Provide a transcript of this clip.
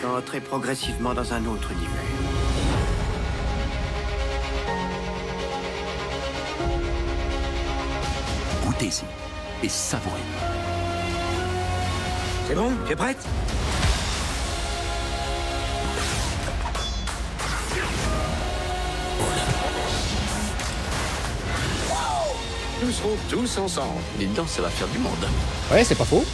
jusqu'à entrer progressivement dans un autre univers. Goûtez-y et savourez. C'est bon, tu es prête? Nous serons tous ensemble. Dis donc, ça va faire du monde. Ouais, c'est pas faux.